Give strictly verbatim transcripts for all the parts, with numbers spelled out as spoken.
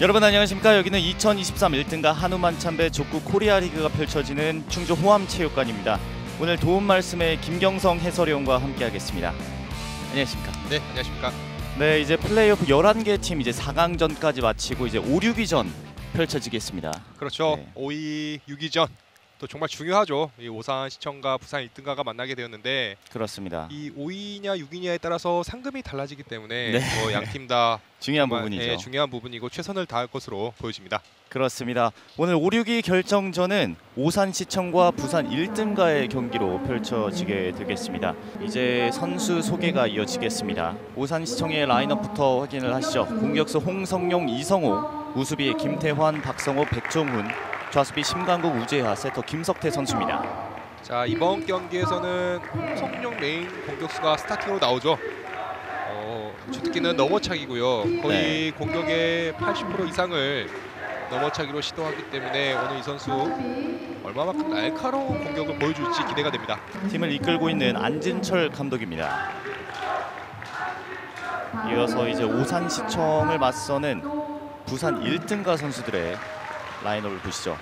여러분 안녕하십니까. 여기는 이천이십삼 일등가 한우만찬배 족구 코리아 리그가 펼쳐지는 충주 호암체육관입니다. 오늘 도움 말씀에 김경성 해설위원과 함께하겠습니다. 안녕하십니까. 네, 안녕하십니까. 네, 이제 플레이오프 열한 개 팀 이제 사 강전까지 마치고 이제 오, 육 위전 펼쳐지겠습니다. 그렇죠. 네. 오, 이, 육 위전 또 정말 중요하죠. 이 오산시청과 부산 일등가가 만나게 되었는데, 그렇습니다. 이 오 위냐 육 위냐에 따라서 상금이 달라지기 때문에 네. 뭐 양 팀 다 중요한 정말, 부분이죠. 네, 중요한 부분이고 최선을 다할 것으로 보여집니다. 그렇습니다. 오늘 오, 육 위 결정전은 오산시청과 부산 일등가의 경기로 펼쳐지게 되겠습니다. 이제 선수 소개가 이어지겠습니다. 오산시청의 라인업부터 확인을 하시죠. 공격수 홍성용, 이성호, 우수비의 김태환, 박성호, 백종훈, 좌수비 심강국, 우재하, 세터 김석태 선수입니다. 자, 이번 경기에서는 홍성용 메인 공격수가 스타팅으로 나오죠. 어, 주특기는 넘어차기고요. 거의 네. 공격의 팔십 퍼센트 이상을 넘어차기로 시도하기 때문에 오늘 이 선수 얼마만큼 날카로운 공격을 보여줄지 기대가 됩니다. 팀을 이끌고 있는 안진철 감독입니다. 이어서 이제 오산시청을 맞서는 부산 일등가 선수들의 라인업을 보시죠.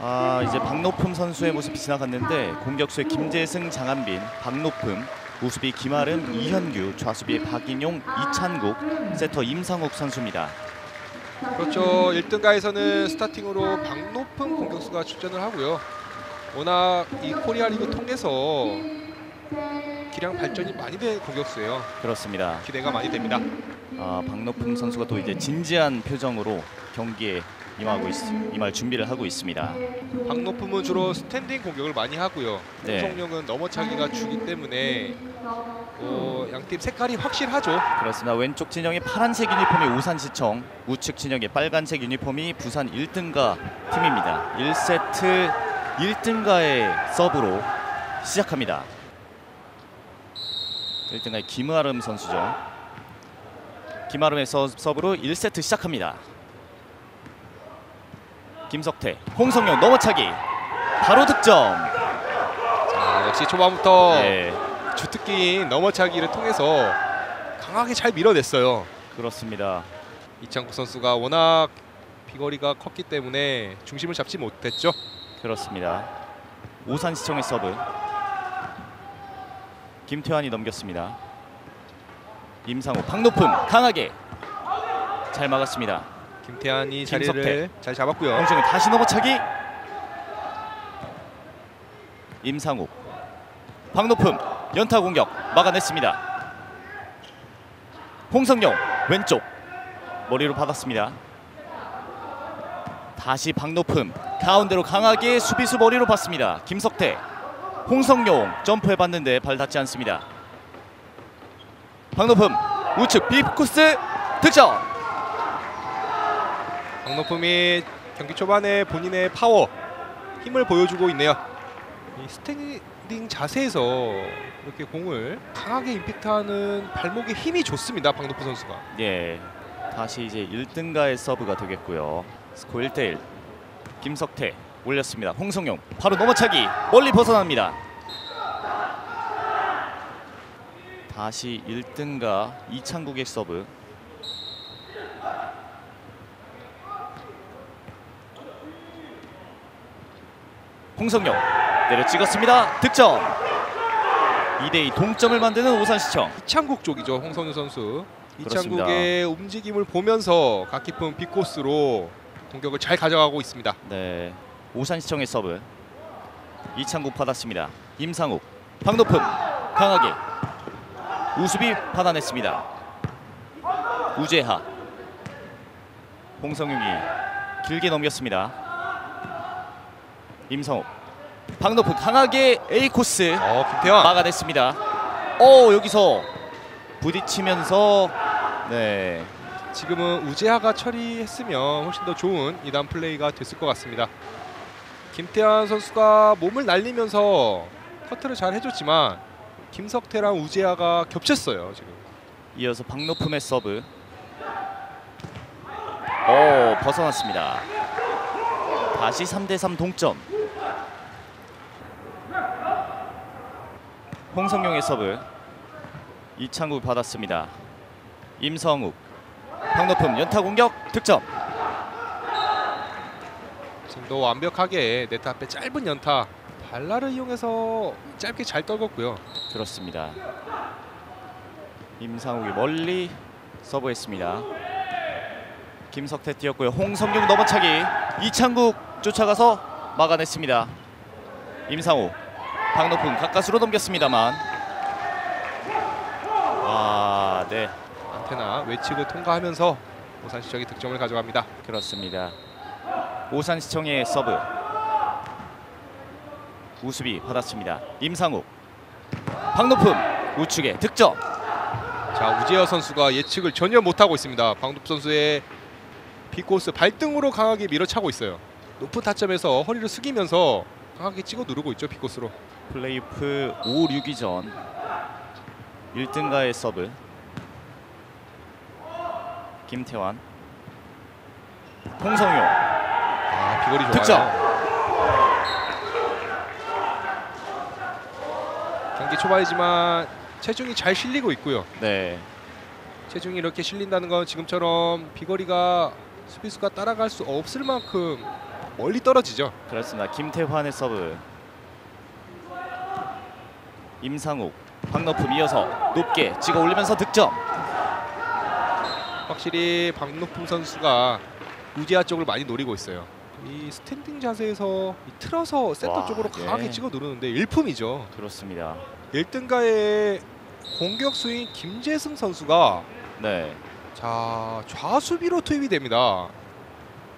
아, 이제 박노품 선수의 모습이 지나갔는데, 공격수의 김재승, 장한빈, 박노품, 우수비 김아름, 이현규, 좌수비의 박인용, 이창국, 세터 임상욱 선수입니다. 그렇죠. 일등가에서는 스타팅으로 박노품 공격수가 출전을 하고요. 워낙 이 코리아 리그 통해서 기량 발전이 많이 된 공격수예요. 그렇습니다. 기대가 많이 됩니다. 아, 박노품 선수가 또 이제 진지한 표정으로 경기에 임하고 있, 임할 준비를 하고 있습니다. 박노품은 주로 스탠딩 공격을 많이 하고요. 홍성용은 네. 넘어차기가 주기 때문에 어, 양팀 색깔이 확실하죠. 그렇습니다. 왼쪽 진영이 파란색 유니폼이 오산시청, 우측 진영의 빨간색 유니폼이 부산 일등가 팀입니다. 일 세트 일등가의 서브로 시작합니다. 일등가의 김아름 선수죠. 김아름의 서, 서브로 일 세트 시작합니다. 김석태, 홍성용 넘어차기, 바로 득점. 자, 역시 초반부터 네. 주특기인 넘어차기를 통해서 강하게 잘 밀어냈어요. 그렇습니다. 이창국 선수가 워낙 비거리가 컸기 때문에 중심을 잡지 못했죠. 그렇습니다. 오산시청의 서브, 김태환이 넘겼습니다. 임상호, 박노품 강하게 잘 막았습니다. 김태환이 자리를 김석태. 잘 잡았고요. 홍성이 다시 넘어차기. 임상욱, 박노품 연타 공격 막아냈습니다. 홍성용 왼쪽 머리로 받았습니다. 다시 박노품 가운데로 강하게 수비수 머리로 받습니다. 김석태, 홍성용 점프해봤는데 발 닿지 않습니다. 박노품 우측 딥코스 득점. 박노품이 경기 초반에 본인의 파워, 힘을 보여주고 있네요. 이 스탠딩 자세에서 이렇게 공을 강하게 임팩트하는 발목에 힘이 좋습니다, 박노품 선수가. 예, 다시 이제 일등가의 서브가 되겠고요. 스코어 일 대 일. 김석태 올렸습니다. 홍성용 바로 넘어차기, 멀리 벗어납니다. 다시 일등가 이창국의 서브. 홍성용 내려 찍었습니다. 득점. 이 대 이 동점을 만드는 오산시청. 이창국 쪽이죠, 홍성용 선수. 그렇습니다. 이창국의 움직임을 보면서 각 깊은 빅코스로 공격을 잘 가져가고 있습니다. 네, 오산시청의 서브. 이창국 받았습니다. 임상욱, 박노품 강하게 우수비 받아냈습니다. 우재하, 홍성용이 길게 넘겼습니다. 임성호, 박노품 강하게 A코스 어, 막아냈습니다. 어, 여기서 부딪히면서 네, 지금은 우재하가 처리했으면 훨씬 더 좋은 이단 플레이가 됐을 것 같습니다. 김태환 선수가 몸을 날리면서 커트를 잘 해줬지만 김석태랑 우재하가 겹쳤어요, 지금. 이어서 박노품의 서브. 어, 벗어났습니다. 다시 삼 대 삼 동점. 홍성용의 서브. 이창국 받았습니다. 임성욱, 박노품 연타 공격 득점. 지금도 완벽하게 네트 앞에 짧은 연타 발라를 이용해서 짧게 잘 떨궜고요. 그렇습니다. 임상욱이 멀리 서브했습니다. 김석태 뛰었고요. 홍성용 넘어차기. 이창국 쫓아가서 막아냈습니다. 임상욱, 박노품 가까스로 넘겼습니다만. 아, 네. 안테나 외치고 통과하면서 오산시청이 득점을 가져갑니다. 그렇습니다. 오산시청의 서브. 우수비 받았습니다. 임상욱, 박노품 우측에 득점. 자, 우재하 선수가 예측을 전혀 못하고 있습니다. 박노품 선수의 빅코스 발등으로 강하게 밀어차고 있어요. 높은 타점에서 허리를 숙이면서 강하게 찍어 누르고 있죠, 빅코스로. 플레이오프 오, 육 위 전 일등가의 서브. 김태환, 홍성용. 아, 비거리 좋아요. 득점. 경기 초반이지만 체중이 잘 실리고 있고요. 네. 체중이 이렇게 실린다는 건 지금처럼 비거리가 수비수가 따라갈 수 없을 만큼 멀리 떨어지죠. 그렇습니다. 김태환의 서브. 임상욱, 박노품 이어서 높게 찍어 올리면서 득점. 확실히 박노품 선수가 우재하 쪽을 많이 노리고 있어요. 이 스탠딩 자세에서 이 틀어서 센터 와, 쪽으로 강하게 네. 찍어 누르는데 일품이죠. 그렇습니다. 일등가의 공격수인 김재승 선수가 네. 자, 좌수비로 투입이 됩니다.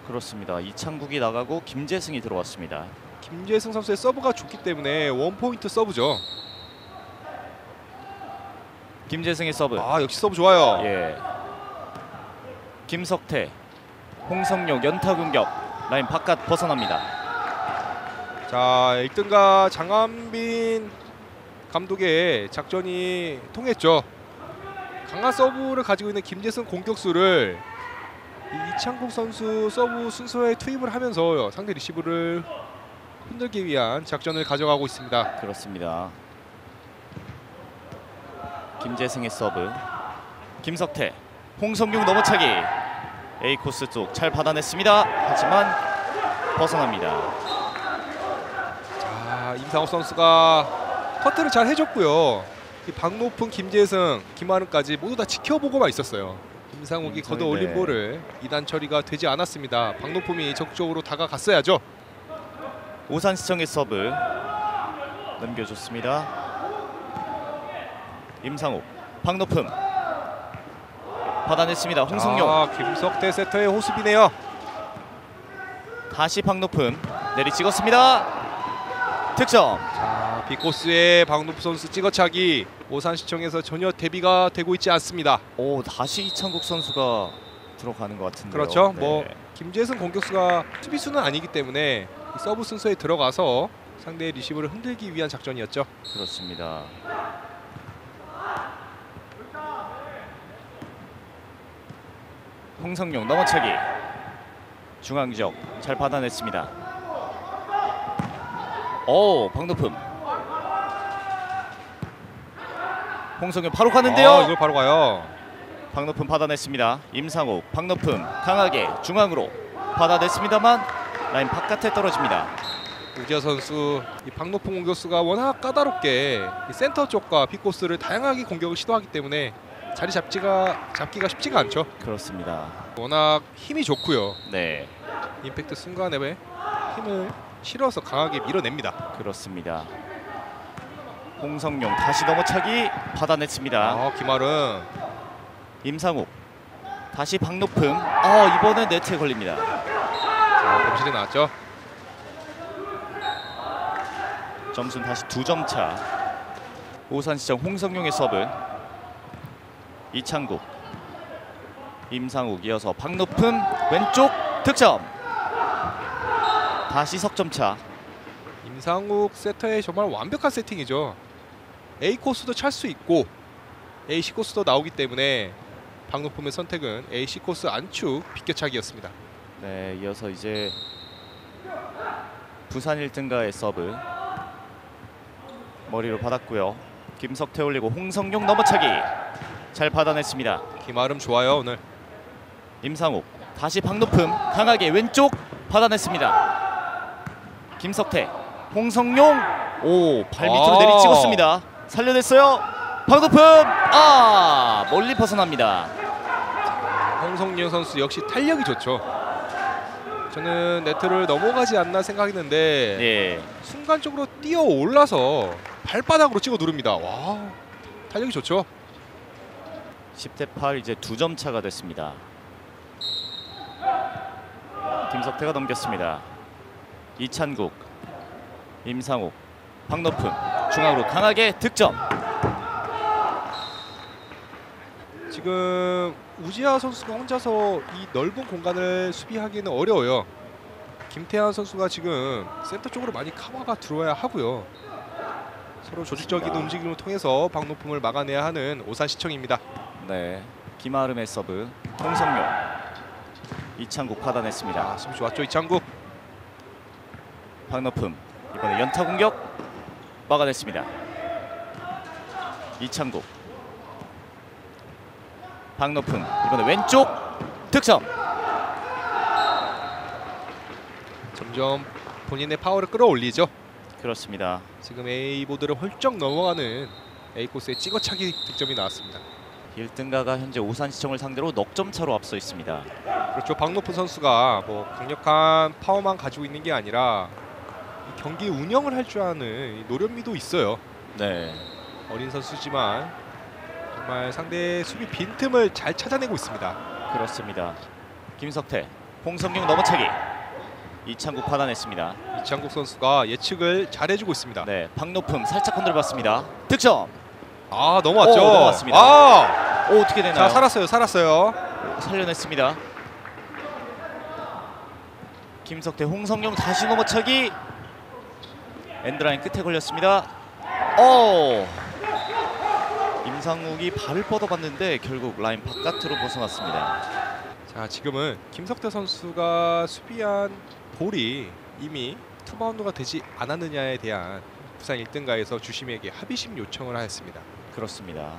그렇습니다. 이창국이 나가고 김재승이 들어왔습니다. 김재승 선수의 서브가 좋기 때문에 원포인트 서브죠. 김재승의 서브. 아, 역시 서브 좋아요. 예. 김석태, 홍성용 연타 공격. 라인 바깥 벗어납니다. 자, 일등가 장한빈 감독의 작전이 통했죠. 강한 서브를 가지고 있는 김재승 공격수를 이창국 선수 서브 순서에 투입을 하면서 상대 리시브를 흔들기 위한 작전을 가져가고 있습니다. 그렇습니다. 김재승의 서브. 김석태, 홍성용 넘어차기. A코스 쪽 잘 받아냈습니다. 하지만 벗어납니다. 자, 임상욱 선수가 커트를 잘 해줬고요. 이 박노품, 김재승, 김아름까지 모두 다 지켜보고만 있었어요. 임상욱이 걷어올린 볼을 이 단 처리가 되지 않았습니다. 박노품이 적극적으로 다가갔어야죠. 오산시청의 서브 넘겨줬습니다. 임상욱, 박노품 받아냈습니다. 홍성용. 아, 김석태 세터의 호수비네요. 다시 박노품 내리 찍었습니다. 득점. 자, 빅코스의 박노품 선수 찍어차기. 오산시청에서 전혀 대비가 되고 있지 않습니다. 오, 다시 이창국 선수가 들어가는 것 같은데요. 그렇죠. 네. 뭐 김재승 공격수가 수비수는 아니기 때문에 서브 순서에 들어가서 상대의 리시브를 흔들기 위한 작전이었죠. 그렇습니다. 홍성용 넘어차기. 중앙지역 잘 받아냈습니다. 오, 박노품. 홍성용 바로 가는데요. 아, 이걸 바로 가요. 박노품 받아냈습니다. 임상욱, 박노품 강하게 중앙으로 받아냈습니다만 라인 바깥에 떨어집니다. 우재하 선수, 이 박노품 공격수가 워낙 까다롭게 이 센터 쪽과 빅코스를 다양하게 공격을 시도하기 때문에 자리 잡기가 잡기가 쉽지가 않죠. 그렇습니다. 워낙 힘이 좋고요. 네. 임팩트 순간에 힘을 실어서 강하게 밀어냅니다. 그렇습니다. 홍성용 다시 넘어차기 받아냈습니다. 아, 김아름. 임상욱 다시 박노품. 아, 이번엔 네트에 걸립니다. 자, 범실이 나왔죠. 점수는 다시 두 점 차. 오산시청 홍성용의 서브. 이창국, 임상욱 이어서 박노품 왼쪽 득점. 다시 석점차. 임상욱 세터의 정말 완벽한 세팅이죠. A코스도 찰 수 있고 에이씨 코스도 나오기 때문에 박노품의 선택은 에이씨 코스 안축 비껴차기였습니다. 네, 이어서 이제 부산 일등가의 서브. 머리로 받았고요. 김석태 올리고 홍성용 넘어차기. 잘 받아냈습니다. 김아름 좋아요 오늘. 임상욱 다시 박노품 강하게 왼쪽 받아냈습니다. 김석태, 홍성용, 오, 발 밑으로 내리 찍었습니다. 살려냈어요. 박노품, 아, 멀리 벗어납니다. 홍성용 선수 역시 탄력이 좋죠. 저는 네트를 넘어가지 않나 생각했는데 예. 순간적으로 뛰어 올라서 발바닥으로 찍어 누릅니다. 와, 탄력이 좋죠. 십 대 팔 이제 두 점 차가 됐습니다. 김석태가 넘겼습니다. 이창국, 임상욱, 박노품 중앙으로 강하게 득점. 지금 우재하 선수가 혼자서 이 넓은 공간을 수비하기는 어려워요. 김태환 선수가 지금 센터 쪽으로 많이 커버가 들어와야 하고요. 서로 조직적인 움직임을 통해서 박노품을 막아내야 하는 오산시청입니다. 네, 김아름의 서브, 홍성용, 이창국 받아냈습니다. 아, 수비 좋았죠, 이창국. 박노품 이번에 연타 공격 막아냈습니다. 이창국, 박노품 이번에 왼쪽 득점. 점점 본인의 파워를 끌어올리죠. 그렇습니다. 지금 A 보드를 훌쩍 넘어가는 A 코스의 찍어차기 득점이 나왔습니다. 일등가가 현재 오산시청을 상대로 넉 점 차로 앞서 있습니다. 그렇죠. 박노품 선수가 뭐 강력한 파워만 가지고 있는 게 아니라 경기 운영을 할 줄 아는 노련미도 있어요. 네. 어린 선수지만 정말 상대의 수비 빈틈을 잘 찾아내고 있습니다. 그렇습니다. 김석태, 홍성용 넘어차기. 이창국 받아냈습니다. 이창국 선수가 예측을 잘해주고 있습니다. 네, 박노품 살짝 건드려봤습니다. 득점. 아, 넘어왔죠. 오, 넘어왔습니다. 아, 오, 어떻게 되나요? 자, 살았어요, 살았어요. 살려냈습니다. 김석태, 홍성용 다시 넘어차기. 엔드라인 끝에 걸렸습니다. 오, 임상욱이 발을 뻗어봤는데 결국 라인 바깥으로 벗어났습니다. 자, 지금은 김석태 선수가 수비한 볼이 이미 투바운드가 되지 않았느냐에 대한 부산 일등가에서 주심에게 합의심 요청을 하였습니다. 그렇습니다.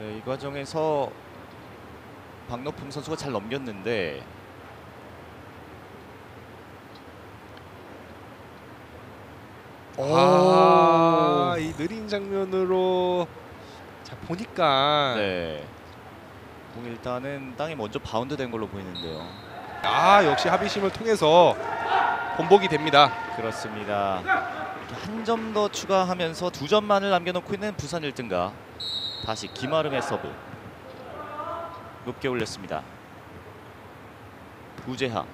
네, 이 과정에서 박노품 선수가 잘 넘겼는데 아, 이 느린 장면으로 자 보니까 네. 일단은 땅이 먼저 바운드 된 걸로 보이는데요. 아, 역시 합의심을 통해서 본복이 됩니다. 그렇습니다. 한 점 더 추가하면서 두 점만을 남겨놓고 있는 부산 일등가. 다시 김아름의 서브. 높게 올렸습니다. 우재하,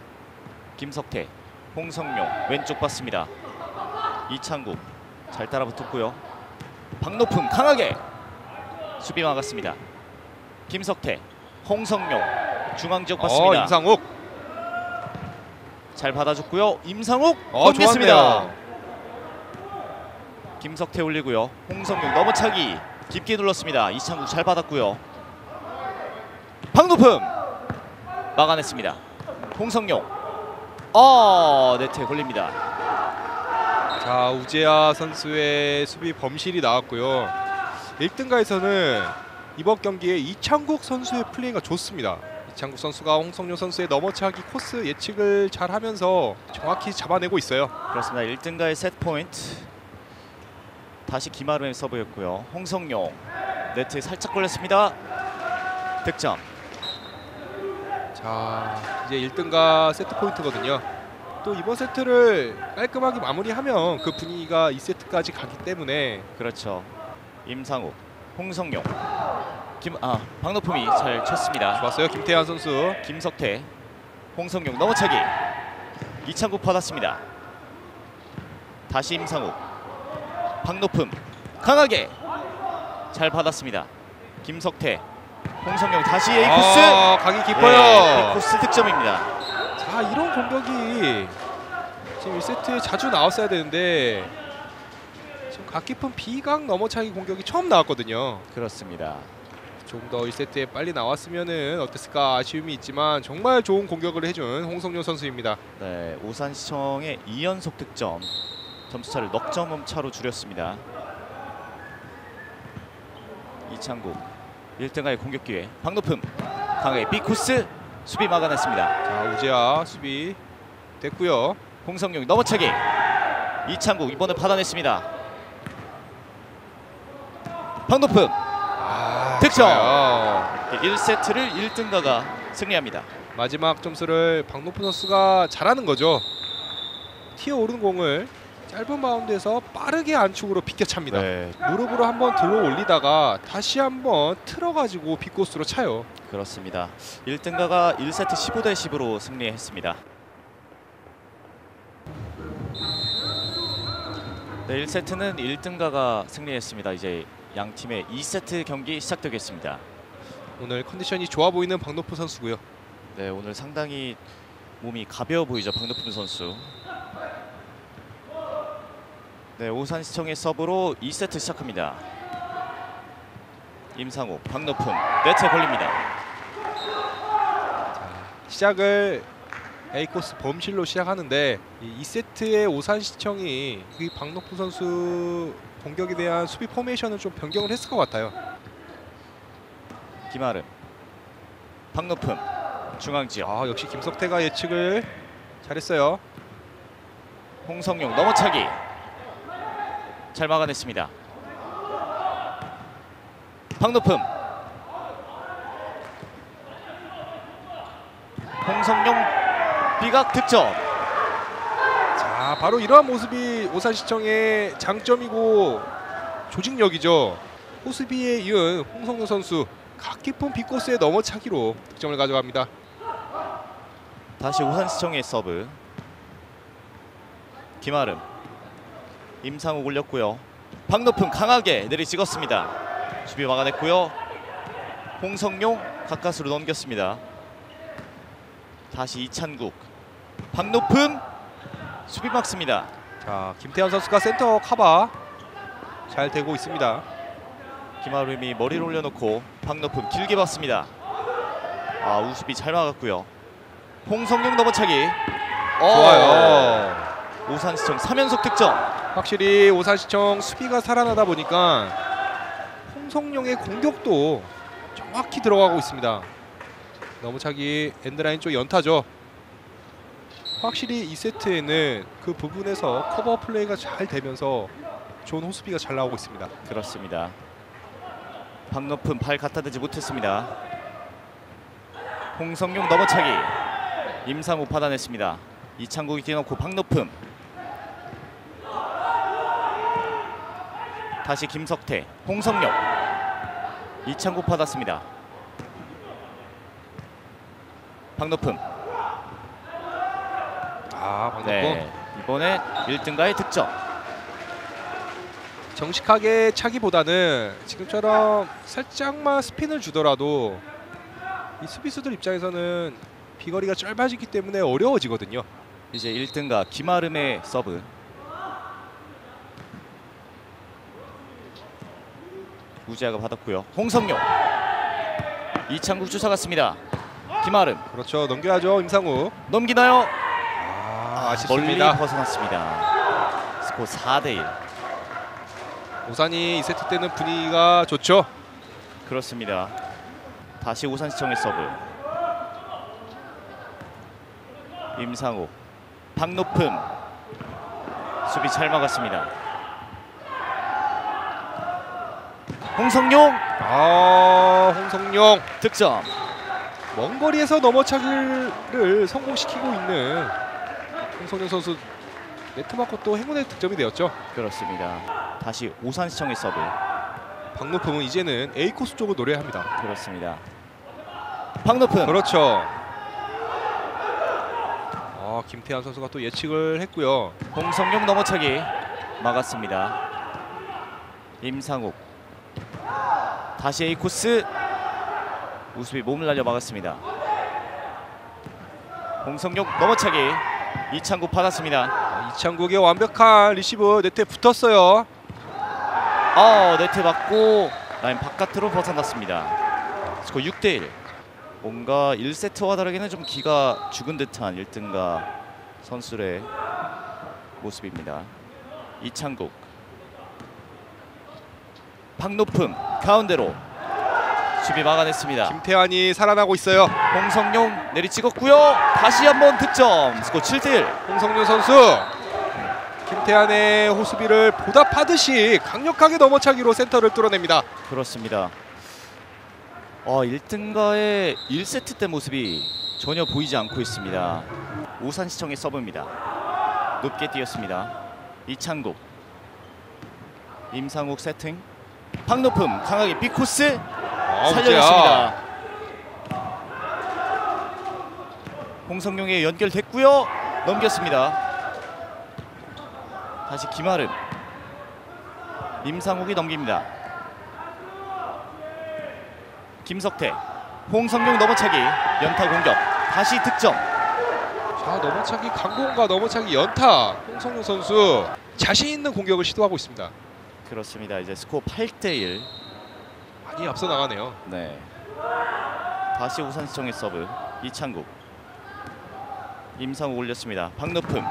김석태, 홍성용 왼쪽 봤습니다. 이창국 잘 따라붙었고요. 박노품 강하게 수비 막았습니다. 김석태, 홍성용 중앙지역 봤습니다. 어, 임상욱 잘 받아줬고요. 임상욱 넘겼습니다. 어, 김석태 올리고요. 홍성용 넘어차기 깊게 눌렀습니다. 이창국 잘 받았고요. 박노품 막아냈습니다. 홍성용 어, 네트에 걸립니다. 자, 우재하 선수의 수비 범실이 나왔고요. 일등가에서는 이번 경기에 이창국 선수의 플레이가 좋습니다. 이창국 선수가 홍성용 선수의 넘어차기 코스 예측을 잘 하면서 정확히 잡아내고 있어요. 그렇습니다. 일등가의 셋포인트. 다시 김아름의 서브였고요. 홍성용 네트에 살짝 걸렸습니다. 득점. 자, 이제 일등가 세트포인트거든요. 또 이번 세트를 깔끔하게 마무리하면 그 분위기가 이 세트까지 가기 때문에 그렇죠. 임상욱, 홍성용, 김, 아, 박노품이 잘 쳤습니다. 좋았어요, 김태환 선수. 김석태, 홍성용 넘어차기. 이창국 받았습니다. 다시 임상욱, 박노품 강하게 잘 받았습니다. 김석태, 홍성용 다시 A 코스. 아, 각이 깊어요. 네, A 코스 득점입니다. 자, 이런 공격이 지금 일 세트에 자주 나왔어야 되는데 지금 각 깊은 비각 넘어차기 공격이 처음 나왔거든요. 그렇습니다. 조금 더 일 세트에 빨리 나왔으면은 어땠을까 아쉬움이 있지만 정말 좋은 공격을 해준 홍성용 선수입니다. 네, 오산시청의 이 연속 득점, 점수차를 넉 점 차로 줄였습니다. 이창국 일등가의 공격 기회. 박노품 강하게 B 코스 수비 막아냈습니다. 자, 우재하 수비 됐고요. 홍성용 넘어차기. 이창국 이번에 받아냈습니다. 박노품 아, 득점. 그래요. 일 세트를 일등가가 승리합니다. 마지막 점수를 박노품 선수가 잘하는 거죠. 튀어오른 공을 짧은 바운드에서 빠르게 안쪽으로 비껴찹니다. 네. 무릎으로 한번 들어올리다가 다시 한번 틀어가지고 빗코스로 차요. 그렇습니다. 일등가가 일 세트 십오 대 십으로 승리했습니다. 네, 일 세트는 일등가가 승리했습니다. 이제 양 팀의 이 세트 경기 시작되겠습니다. 오늘 컨디션이 좋아 보이는 박노품 선수고요. 네, 오늘 상당히 몸이 가벼워 보이죠, 박노품 선수. 네, 오산시청의 서브로 이 세트 시작합니다. 임상욱, 박노품, 네트에 걸립니다. 자, 시작을 A코스 범실로 시작하는데 이 이 세트의 오산시청이 이 박노품 선수 공격에 대한 수비 포메이션을 좀 변경을 했을 것 같아요. 김아름, 박노품, 중앙지역. 아, 역시 김석태가 예측을 잘했어요. 홍성용 넘어차기. 잘 막아냈습니다. 박노품, 홍성용 비각 득점. 자, 바로 이러한 모습이 오산시청의 장점이고 조직력이죠. 호수비에 이은 홍성용 선수 각 깊은 빗코스에 넘어차기로 득점을 가져갑니다. 다시 오산시청의 서브. 김아름, 임상욱 올렸고요. 박노품 강하게 내리찍었습니다. 수비 막아냈고요. 홍성용 가까스로 넘겼습니다. 다시 이창국, 박노품 수비 막습니다. 자, 김태환 선수가 센터 커버 잘 되고 있습니다. 김아름이 머리를 올려놓고 박노품 길게 봤습니다. 아, 우수비 잘 막았고요. 홍성용 넘어차기. 좋아요. 오산시청 삼 연속 득점. 확실히 오산시청 수비가 살아나다 보니까 홍성용의 공격도 정확히 들어가고 있습니다. 넘어차기 엔드라인 쪽 연타죠. 확실히 이 세트에는 그 부분에서 커버 플레이가 잘 되면서 좋은 호수비가 잘 나오고 있습니다. 그렇습니다. 박노품 발 갖다 대지 못했습니다. 홍성용 넘어차기. 임상욱 받아냈습니다. 이창국이 뛰어놓고 박노품. 다시 김석태, 홍성용. 이창국 받았습니다. 박노품. 아, 박노품. 네, 이번에 일등가의 득점. 정식하게 차기보다는 지금처럼 살짝만 스핀을 주더라도 이 수비수들 입장에서는 비거리가 짧아지기 때문에 어려워지거든요. 이제 일등가 김아름의 서브. 우재하가 받았고요. 홍성용. 이창국 쫓아갔습니다. 김아름. 그렇죠. 넘겨야죠. 임상욱. 넘기나요? 아, 아쉽습니다. 멀리 벗어났습니다. 스코어 사 대 일. 오산이 이 세트 때는 분위기가 좋죠. 그렇습니다. 다시 오산시청의 서브. 임상욱, 박노품. 수비 잘 막았습니다. 홍성용. 아, 홍성용 득점. 먼 거리에서 넘어차기를 성공시키고 있는 홍성용 선수 네트 맞고 또 행운의 득점이 되었죠. 그렇습니다. 다시 오산시청의 서브. 박노품은 이제는 A 코스 쪽을 노려야 합니다. 그렇습니다. 박노품. 그렇죠. 어, 김태환 선수가 또 예측을 했고요. 홍성용 넘어차기 막았습니다. 임상욱 다시 A코스. 우수비 몸을 날려 막았습니다. 홍성용 넘어차기. 이창국 받았습니다. 이창국의 완벽한 리시브 네트에 붙었어요. 아, 네트 맞고 라인 바깥으로 벗어났습니다. 스코어 육 대 일. 뭔가 일 세트와 다르게는 좀 기가 죽은 듯한 일등가 선수의 모습입니다. 이창국, 박노품 가운데로 수비 막아냈습니다. 김태환이 살아나고 있어요. 홍성용 내리찍었고요. 다시 한번 득점. 스코어 칠 대 일. 홍성용 선수 김태환의 호수비를 보답하듯이 강력하게 넘어차기로 센터를 뚫어냅니다. 그렇습니다. 어, 일등가의 일 세트 때 모습이 전혀 보이지 않고 있습니다. 오산시청의 서브입니다. 높게 뛰었습니다. 이창국, 임상욱 세팅, 박노품 강하게 B코스 아, 살려냈습니다. 홍성용에 연결됐고요. 넘겼습니다. 다시 김아름, 임상욱이 넘깁니다. 김석태, 홍성용 넘어차기, 연타 공격, 다시 득점. 자, 넘어차기 강공과 넘어차기 연타, 홍성용 선수 자신 있는 공격을 시도하고 있습니다. 그렇습니다. 이제 스코어 팔 대 일. 많이 앞서 나가네요. 네. 다시 우산시청의 서브. 이창국, 임상욱 올렸습니다. 박노품.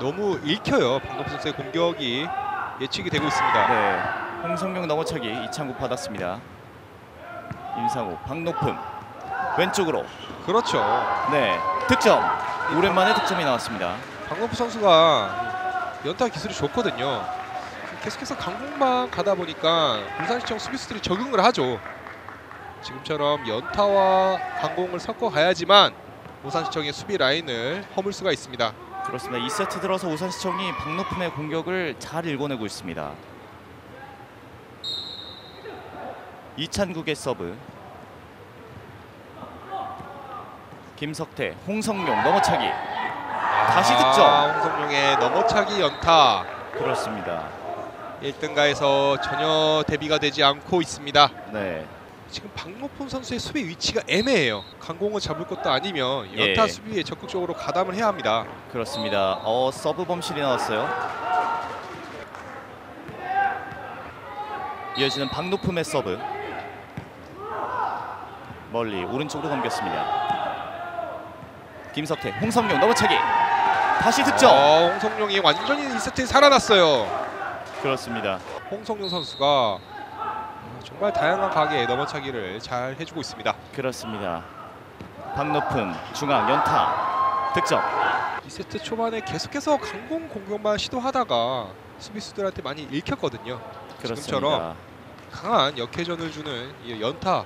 너무 읽혀요. 박노품 선수의 공격이 예측이 되고 있습니다. 네. 홍성용 넘어차기 이창국 받았습니다. 임상욱, 박노품 왼쪽으로. 그렇죠. 네. 득점. 오랜만에 득점이 나왔습니다. 박노품 선수가 연타 기술이 좋거든요. 계속해서 강공만 가다 보니까 부산시청 수비수들이 적응을 하죠. 지금처럼 연타와 강공을 섞어 가야지만 오산시청의 수비 라인을 허물 수가 있습니다. 그렇습니다. 이 세트 들어서 오산시청이 박노품의 공격을 잘 읽어내고 있습니다. 이찬국의 서브. 김석태, 홍성용 넘어차기. 다시 득점. 아, 홍성용의 넘어차기 연타. 그렇습니다. 일등가에서 전혀 대비가 되지 않고 있습니다. 네. 지금 박노품 선수의 수비 위치가 애매해요. 강공을 잡을 것도 아니면 연타 예. 수비에 적극적으로 가담을 해야 합니다. 그렇습니다. 어, 서브 범실이 나왔어요. 이어지는 박노품의 서브. 멀리 오른쪽으로 넘겼습니다. 김석태, 홍성용 넘어차기. 다시 득점. 어, 홍성용이 완전히 이 세트에 살아났어요. 그렇습니다. 홍성용 선수가 정말 다양한 각에 넘어차기를 잘 해주고 있습니다. 그렇습니다. 박노품 중앙 연타 득점. 이 세트 초반에 계속해서 강공 공격만 시도하다가 수비수들한테 많이 읽혔거든요. 그렇습니다. 지금처럼 강한 역회전을 주는 이 연타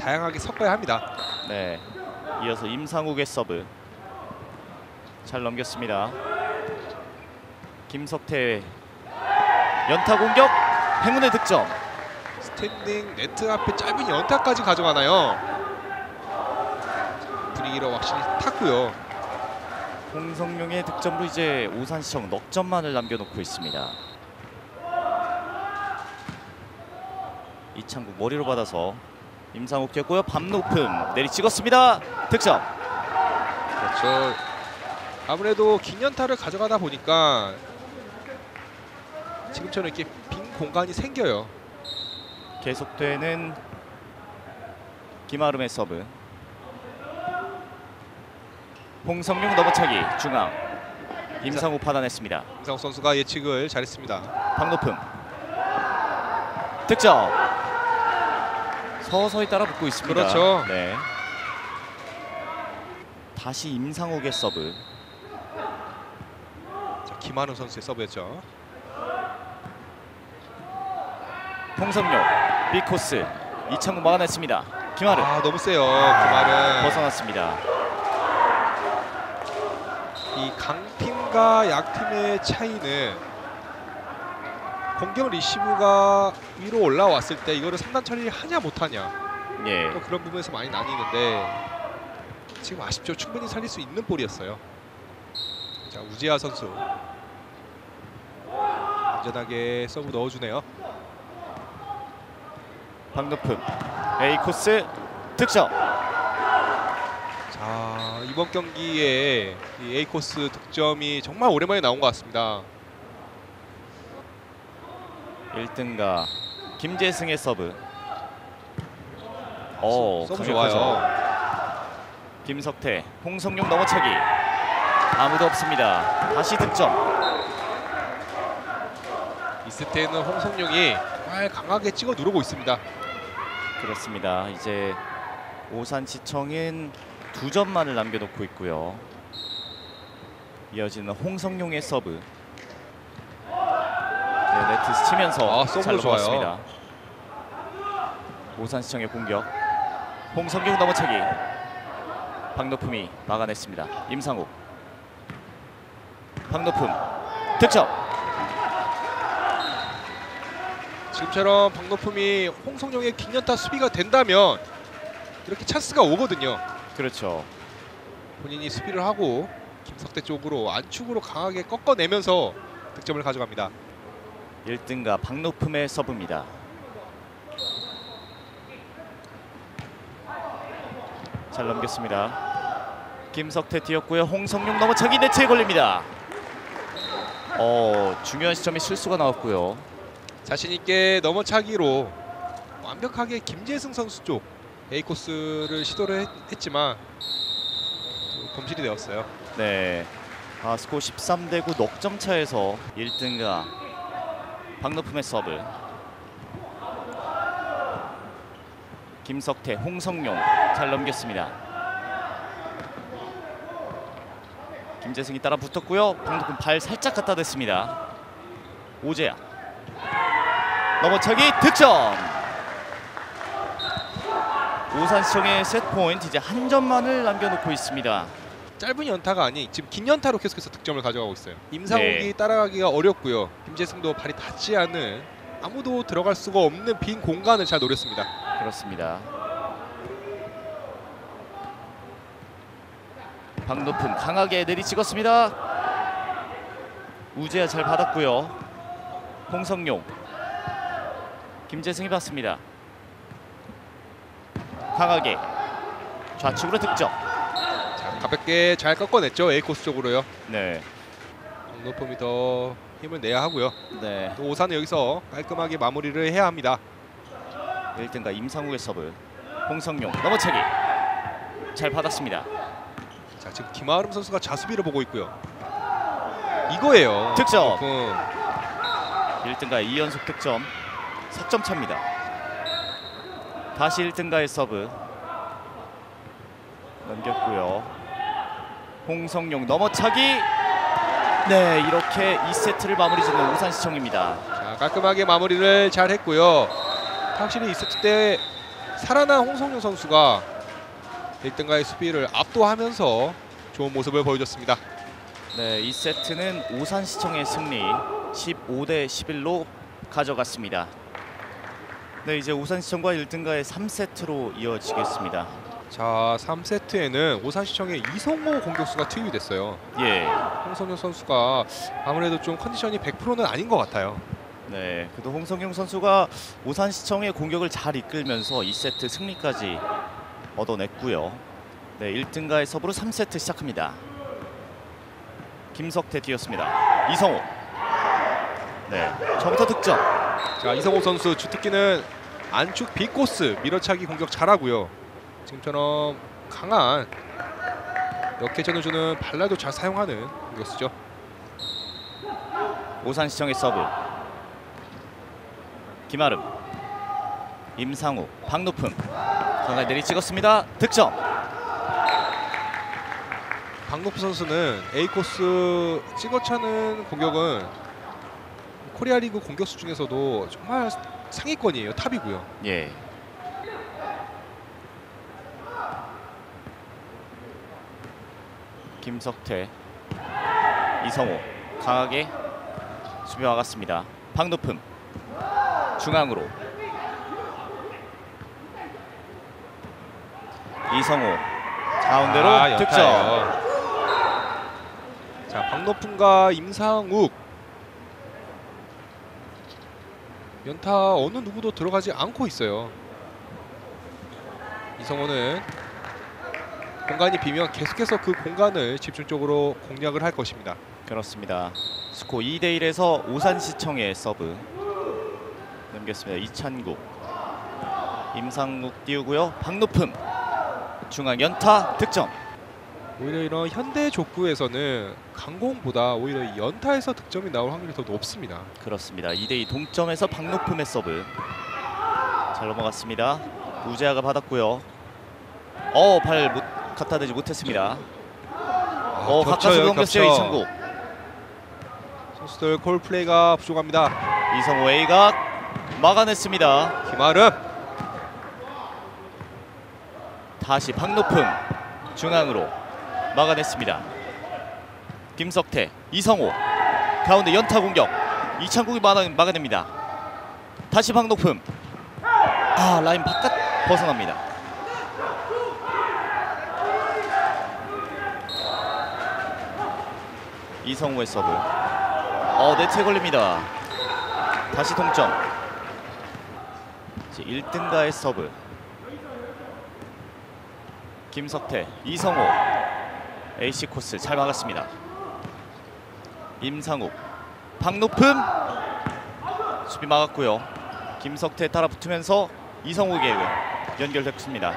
다양하게 섞어야 합니다. 네. 이어서 임상욱의 서브. 잘 넘겼습니다. 김석태 연타 공격, 행운의 득점. 스탠딩 네트 앞에 짧은 연타까지 가져가나요? 분위기로 확실히 탔고요. 홍성용의 득점으로 이제 오산시청 넉 점만을 남겨놓고 있습니다. 이창국 머리로 받아서 임상욱 됐고요. 박노품 내리찍었습니다. 득점. 그렇죠. 아무래도 긴 연타를 가져가다 보니까 지금처럼 이렇게 빈 공간이 생겨요. 계속되는 김아름의 서브. 홍성용 넘어차기 중앙. 임상욱 받아냈습니다. 임상욱 선수가 예측을 잘했습니다. 박노품 득점. 서서히 따라붙고 있습니다. 그렇죠. 네. 다시 임상욱의 서브. 김아름 선수의 서브였죠. 홍성용 B코스 이창국 막아냈습니다. 김아름. 아, 너무 세요. 김아름 벗어났습니다. 이 강팀과 약팀의 차이는 공격 리시브가 위로 올라왔을 때 이거를 삼단 처리를 하냐 못하냐. 예. 또 그런 부분에서 많이 나뉘는데 지금 아쉽죠. 충분히 살릴 수 있는 볼이었어요. 자, 우재하 선수 안전하게 서브 넣어주네요. 박노품 A코스 득점. 자, 이번 경기에 이 A코스 득점이 정말 오랜만에 나온 것 같습니다. 일등가 김재승의 서브. 어, 서브 좋아요. 김석태 홍성용 넘어차기. 아무도 없습니다. 다시 득점. 이 세트에는 홍성용이 정말 강하게 찍어 누르고 있습니다. 그렇습니다. 이제 오산시청은 두 점만을 남겨놓고 있고요. 이어지는 홍성용의 서브. 네, 네트 스치면서 아, 잘 넘어갔습니다. 오산시청의 공격. 홍성용 넘어차기. 박노품이 막아냈습니다. 임상욱. 박노품 득점. 지금처럼 박노품이 홍성용의 긴 연타 수비가 된다면 이렇게 찬스가 오거든요. 그렇죠. 본인이 수비를 하고 김석태 쪽으로 안축으로 강하게 꺾어내면서 득점을 가져갑니다. 일등가 박노품의 서브입니다. 잘 넘겼습니다. 김석태 뛰었고요. 홍성용 넘어차기 네트에 걸립니다. 어, 중요한 시점에 실수가 나왔고요. 자신 있게 넘어차기로 완벽하게 김재승 선수 쪽 A코스를 시도를 했, 했지만 범실이 되었어요. 네. 아, 스코어 십삼 대 구 넉 점 차에서 일등가 박노품의 서브. 김석태, 홍성용 잘 넘겼습니다. 김재승이 따라 붙었고요. 박노품 발 살짝 갖다 댔습니다. 우재하 넘어차기 득점. 오산시청의 세트포인트 이제 한 점만을 남겨놓고 있습니다. 짧은 연타가 아닌 지금 긴 연타로 계속해서 득점을 가져가고 있어요. 임상욱이 네. 따라가기가 어렵고요. 김재승도 발이 닿지 않은 아무도 들어갈 수가 없는 빈 공간을 잘 노렸습니다. 그렇습니다. 박노품 강하게 내리찍었습니다. 우재하 잘 받았고요. 홍성용 김재승이 받습니다. 강하게 좌측으로 득점. 자, 가볍게 잘 꺾어냈죠. A코스 쪽으로요. 네. 박노품이 더 힘을 내야 하고요. 네. 또 오산은 여기서 깔끔하게 마무리를 해야 합니다. 일등가 임상욱의 서브. 홍성용 넘어차기. 잘 받았습니다. 자, 지금 김아름 선수가 자수비를 보고 있고요. 이거예요. 득점. 일등가 이 연속 득점. 석 점 차입니다. 다시 일등가의 서브 넘겼고요. 홍성용 넘어차기. 네, 이렇게 이 세트를 마무리 짓는 오산시청입니다. 자, 깔끔하게 마무리를 잘 했고요. 확실히 이 세트 때 살아난 홍성용 선수가 일등가의 수비를 압도하면서 좋은 모습을 보여줬습니다. 네, 이 세트는 오산시청의 승리 십오 대 십일로 가져갔습니다. 네, 이제 오산시청과 일등가의 삼 세트로 이어지겠습니다. 자, 삼 세트에는 오산시청의 이성호 공격수가 투입이 됐어요. 예. 홍성용 선수가 아무래도 좀 컨디션이 백 퍼센트는 아닌 것 같아요. 네, 그래도 홍성용 선수가 오산시청의 공격을 잘 이끌면서 이 세트 승리까지 얻어냈고요. 네, 일등가의 서브로 삼 세트 시작합니다. 김석태 뛰었습니다. 이성호. 네, 저부터 득점. 자, 이성호 선수 주특기는 안축 빅코스 밀어차기 공격 잘하고요. 지금처럼 강한 역회전을 주는 발라도 잘 사용하는 공격수죠. 오산시청의 서브. 김아름, 임상욱, 박노품 강하게 내리찍었습니다. 득점. 박노품 선수는 A코스 찍어차는 공격은 코리아 리그 공격수 중에서도 정말 상위권이에요. 탑이고요. 예. 김석태, 이성호 강하게 수비 막았습니다. 박노품 중앙으로. 이성호 가운데로 아, 득점. 자, 박노품과 임상욱. 연타 어느 누구도 들어가지 않고 있어요. 이성호는 공간이 비면 계속해서 그 공간을 집중적으로 공략을 할 것입니다. 그렇습니다. 스코어 이 대 일에서 오산시청의 서브 넘겼습니다. 이창국, 임상욱 띄우고요. 박노품 중앙 연타 득점. 오히려 이런 현대 족구에서는 강공보다 오히려 연타에서 득점이 나올 확률이 더 높습니다. 그렇습니다. 이 대 이 동점에서 박노품의 서브. 잘 넘어갔습니다. 우재하가 받았고요. 어, 발 못, 갖다 대지 못했습니다. 아, 어, 가까이서 넘겼어요, 이창국. 선수들 콜플레이가 부족합니다. 이성호 A가 막아냈습니다. 김아름. 다시 박노품. 중앙으로 막아냈습니다. 김석태, 이성호 가운데 연타 공격. 이창국이 막아냅니다. 다시 박노품. 아, 라인 바깥 벗어납니다. 이성호의 서브. 어, 네트에 걸립니다. 다시 동점. 이제 일등가의 서브. 김석태, 이성호, 에이씨 코스 잘 막았습니다. 임상욱, 박노품 수비 막았고요. 김석태 따라 붙으면서 이성욱에게 연결됐습니다.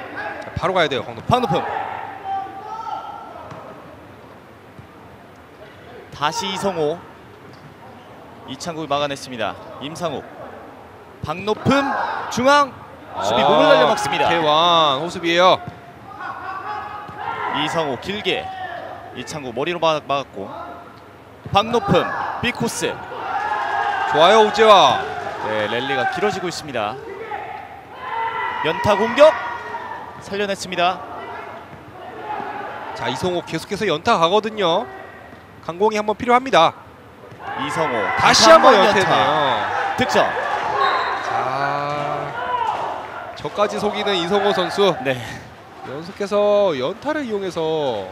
바로 가야 돼요, 박노품. 박노품. 다시 이성호, 이창국이 막아냈습니다. 임상욱, 박노품 중앙 수비 아, 몸을 날려 막습니다. 태환 호수비예요. 이성호 길게 이창국 머리로 막, 막았고 박노품 B코스 좋아요 우재하. 네, 랠리가 길어지고 있습니다. 연타 공격 살려냈습니다. 자, 이성호 계속해서 연타 가거든요. 강공이 한번 필요합니다. 이성호 다시 한번 연타 득점. 자, 저까지 속이는 이성호 선수. 네, 연속해서 연타를 이용해서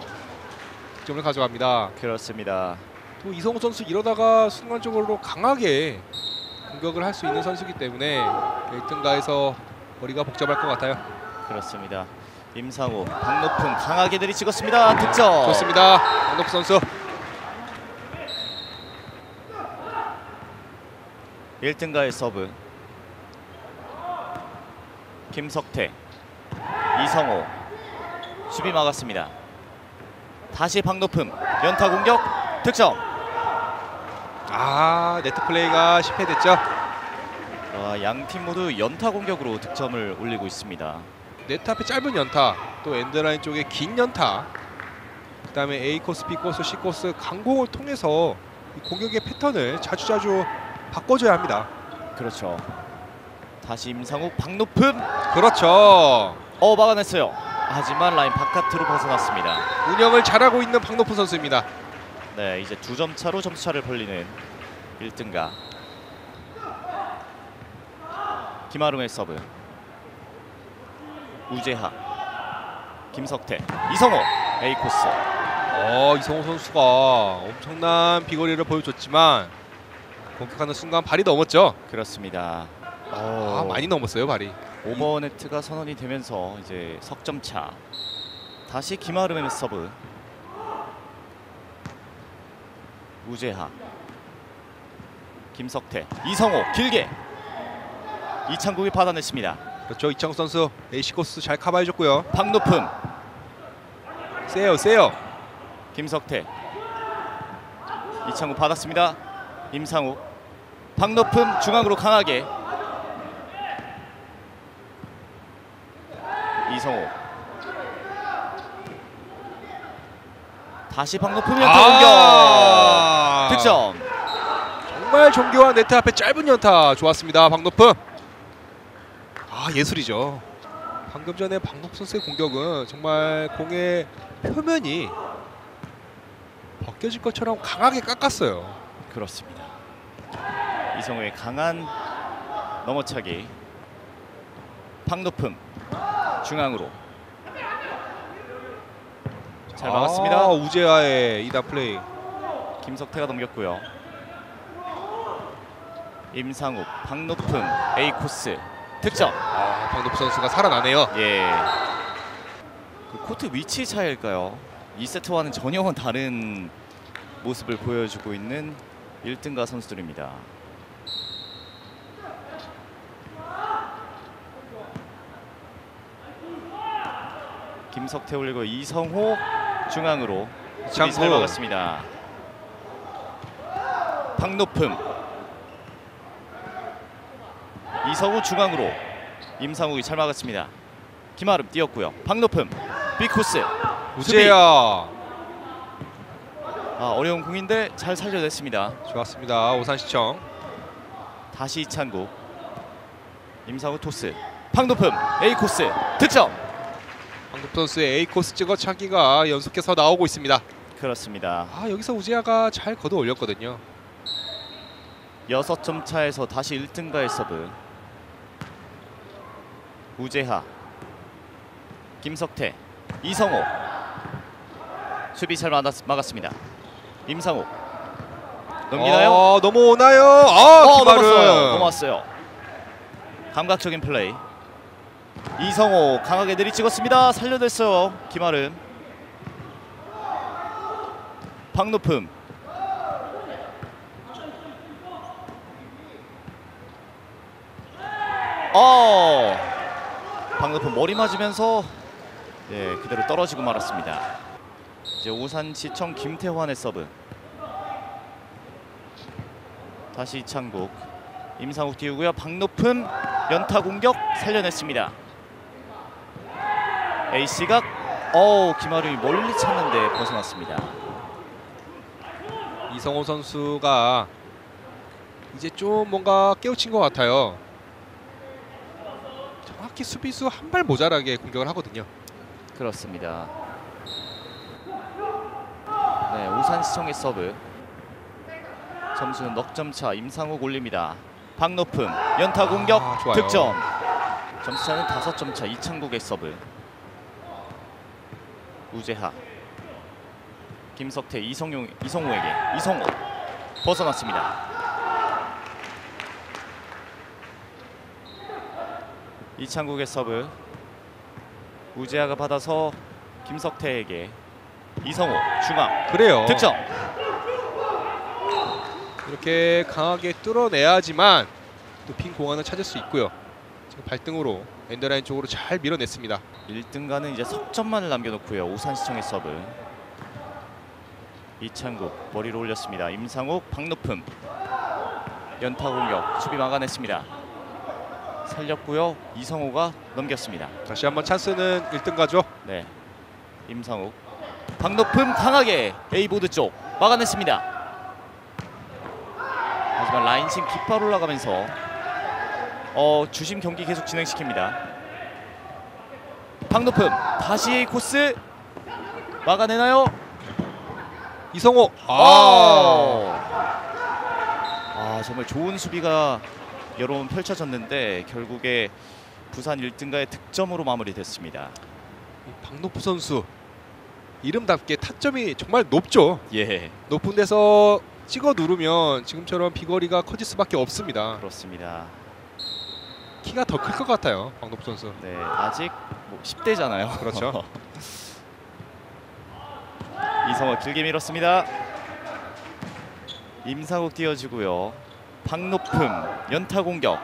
득점을 가져갑니다. 그렇습니다. 또 이성호 선수 이러다가 순간적으로 강하게 공격을 할 수 있는 선수이기 때문에 일등가에서 거리가 복잡할 것 같아요. 그렇습니다. 임상우, 박노품 강하게 들이치었습니다. 득점. 좋습니다. 박노품 선수. 일등가의 서브. 김석태, 이성호 수비 막았습니다. 다시 박노품 연타 공격 득점. 아, 네트 플레이가 실패됐죠. 아, 양팀 모두 연타 공격으로 득점을 올리고 있습니다. 네트 앞에 짧은 연타, 또 엔드라인 쪽에 긴 연타, 그 다음에 A코스, B코스, C코스 강공을 통해서 이 공격의 패턴을 자주자주 바꿔줘야 합니다. 그렇죠. 다시 임상욱, 박노품. 그렇죠. 어, 막아냈어요. 하지만 라인 바깥으로 벗어났습니다. 운영을 잘하고 있는 박노품 선수입니다. 네, 이제 두 점 차로 점수차를 벌리는 일등가. 김아름의 서브. 우재하, 김석태, 이성호 A코스. 어, 이성호 선수가 엄청난 비거리를 보여줬지만 공격하는 순간 발이 넘었죠. 그렇습니다. 어, 아, 많이 넘었어요, 발이. 오버 네트가 선언이 되면서 이제 석점차. 다시 김아름의 서브. 우재하, 김석태, 이성호 길게 이창국이 받아냈습니다. 그렇죠. 이창국 선수 에이씨 코스 잘 커버해줬고요. 박노품 세요 세요. 김석태, 이창국 받았습니다. 임상욱, 박노품 중앙으로 강하게. 이성호 다시 박노품 연타 아 공격 득점. 정말 정교한 네트 앞에 짧은 연타 좋았습니다. 박노품. 아, 예술이죠. 방금 전에 박노품 선수의 공격은 정말 공의 표면이 벗겨질 것처럼 강하게 깎았어요. 그렇습니다. 이성호의 강한 넘어차기. 박노품 중앙으로 잘 막았습니다. 아, 우재하의 이다 플레이. 김석태가 넘겼고요. 임상욱, 박노품 A 코스 득점. 아, 박노품 선수가 살아나네요. 예. 그 코트 위치 차이일까요? 이 세트와는 전혀 다른 모습을 보여주고 있는 일등가 선수들입니다. 김석태 올리고 이성호 중앙으로 수비수를 막았습니다. 박노품, 이성호 중앙으로 임상욱이 잘 막았습니다. 김아름 뛰었고요. 박노품 빅코스 우재하, 아, 어려운 공인데 잘 살려냈습니다. 좋았습니다. 오산시청 다시 이창국, 임상욱 토스, 박노품 A코스 득점. 박노품 선수의 A코스 찍어차기가 연속해서 나오고 있습니다. 그렇습니다. 아, 여기서 우재하가 잘 걷어올렸거든요. 여섯 점 차에서 다시 일등가의 서브. 우재하, 김석태, 이성호 수비 잘 막았습니다. 임상욱 넘기나요? 어, 넘어오나요? 아, 어, 넘어왔어요. 넘어왔어요. 감각적인 플레이. 이성호 강하게 들이찍었습니다. 살려냈어요. 김아름, 박노품, 어, 박노품 머리 맞으면서 예, 그대로 떨어지고 말았습니다. 이제 오산시청 김태환의 서브. 다시 이창국, 임상욱 띄우고요. 박노품 연타 공격 살려냈습니다. 에이씨각, 어우, 김아름이 멀리 찼는데 벗어났습니다. 이성호 선수가 이제 좀 뭔가 깨우친 것 같아요. 정확히 수비수 한 발 모자라게 공격을 하거든요. 그렇습니다. 네, 오산시청의 서브. 점수는 넉 점 차. 임상욱 올립니다. 박노품 연타 공격, 아, 득점. 점수차는 다섯 점 차. 이창국의 서브. 우재하, 김석태, 이성용, 이성호에게. 이성호 벗어났습니다. 이창국의 서브. 우재하가 받아서 김석태에게. 이성호 중앙. 그래요. 득점. 이렇게 강하게 뚫어내야지만 또 빈 공간을 찾을 수 있고요. 지금 발등으로 엔드라인 쪽으로 잘 밀어냈습니다. 일등가는 이제 석점만을 남겨놓고요. 오산시청의 서브. 이창국 머리로 올렸습니다. 임상욱, 박노품 연타 공격 수비 막아냈습니다. 살렸고요. 이성호가 넘겼습니다. 다시 한번 찬스는 일등가죠. 네, 임상욱, 박노품 강하게 A보드 쪽 막아냈습니다. 하지만 라인심 깃발 올라가면서 어, 주심 경기 계속 진행시킵니다. 박노품 다시 코스 막아내나요? 이성호, 아, 정말 좋은 수비가 여러 번 펼쳐졌는데 결국에 부산 일등가의 득점으로 마무리됐습니다. 박노품 선수 이름답게 타점이 정말 높죠. 예, 높은 데서 찍어 누르면 지금처럼 비거리가 커질 수밖에 없습니다. 그렇습니다. 키가 더 클 것 같아요, 박노품 선수. 네, 아직 뭐 십 대잖아요. 그렇죠. 이성호 길게 밀었습니다. 임상욱 띄워주고요. 박노품 연타 공격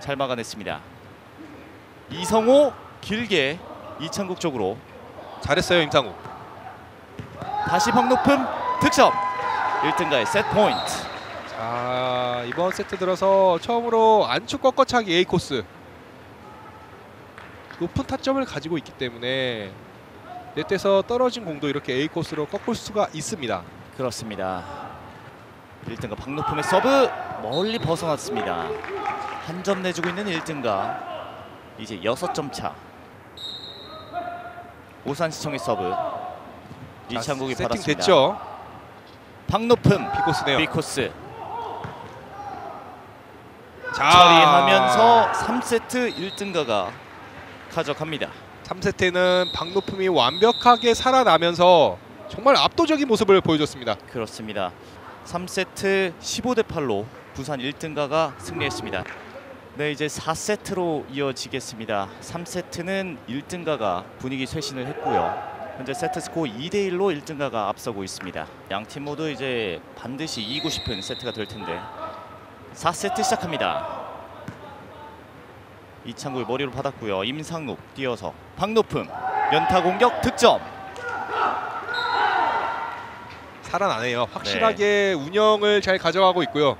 잘 막아냈습니다. 이성호 길게 이창국 쪽으로. 잘했어요, 임상욱. 다시 박노품 득점. 일등가의 세트 포인트. 자, 이번 세트 들어서 처음으로 안축 꺾어차기 A코스. 높은 타점을 가지고 있기 때문에 넷에서 떨어진 공도 이렇게 A코스로 꺾을 수가 있습니다. 그렇습니다. 일등가 박노품의 서브 멀리 벗어났습니다. 한 점 내주고 있는 일등가. 이제 여섯 점 차. 오산시청의 서브. 이창국이 받았습니다. 세팅 됐죠? 박노품 비코스네요. 비코스 처리하면서 삼 세트 일등가가 가져갑니다. 삼 세트에는 박노품이 완벽하게 살아나면서 정말 압도적인 모습을 보여줬습니다. 그렇습니다. 삼 세트 십오 대 팔로 부산 일등가가 승리했습니다. 네, 이제 사 세트로 이어지겠습니다. 삼 세트는 일등가가 분위기 쇄신을 했고요. 현재 세트 스코어 이 대 일로 일등가가 앞서고 있습니다. 양 팀 모두 이제 반드시 이기고 싶은 세트가 될 텐데. 사 세트 시작합니다. 이창국이 머리로 받았고요. 임상욱 뛰어서 박노품 연타 공격 득점. 살아나네요. 확실하게 네. 운영을 잘 가져가고 있고요.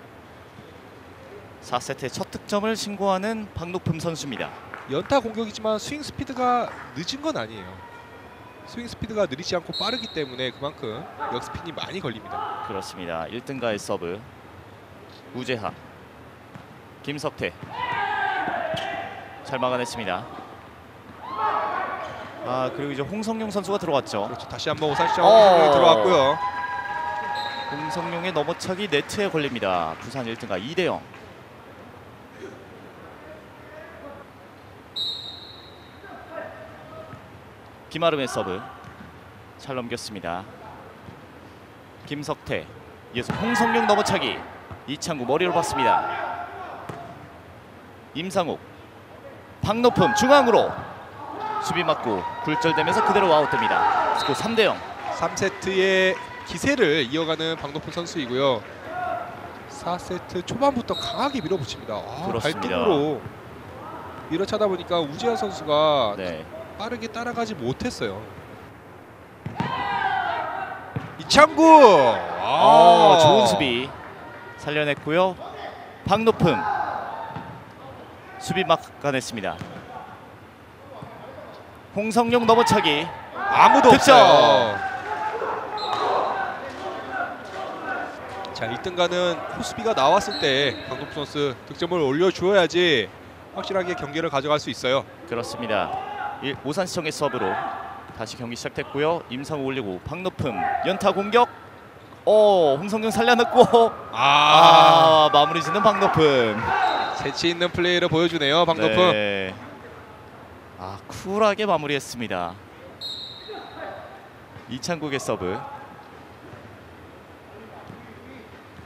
사 세트의 첫 득점을 신고하는 박노품 선수입니다. 연타 공격이지만 스윙 스피드가 늦은 건 아니에요. 스윙 스피드가 느리지 않고 빠르기 때문에 그만큼 역스핀이 많이 걸립니다. 그렇습니다. 일등가의 서브. 우재하, 김석태 잘 막아냈습니다. 아 그리고 이제 홍성용 선수가 들어왔죠. 그렇죠. 다시 한번 오산시청 홍성용이 들어왔고요. 홍성용의 넘어차기 네트에 걸립니다. 부산 일등가 이 대 영. 김아름의 서브 잘 넘겼습니다. 김석태, 이어서 홍성용 넘어차기. 이창국 머리로 봤습니다. 임상욱, 박노품 중앙으로 수비 맞고 굴절되면서 그대로 아웃됩니다. 스코어 삼 대 영. 삼 세트의 기세를 이어가는 박노품 선수이고요. 사 세트 초반부터 강하게 밀어붙입니다. 아, 발등으로 밀어차다 보니까 우재하 선수가 네. 빠르게 따라가지 못했어요. 이창국! 아, 아 좋은 수비 살려냈고요. 박노품 수비 막아냈습니다. 홍성용 넘어차기 아무도 득점. 없어요. 자, 일등가는 호수비가 나왔을 때 박노품 선수 득점을 올려주어야지 확실하게 경기를 가져갈 수 있어요. 그렇습니다. 오산시청의 서브로 다시 경기 시작됐고요. 임상호 올리고 박노품 연타 공격. 어 홍성용 살려냈고 아, 아 마무리 짓는 박노품. 재치 있는 플레이를 보여주네요. 박노품. 네. 아 쿨하게 마무리했습니다. 이창국의 서브.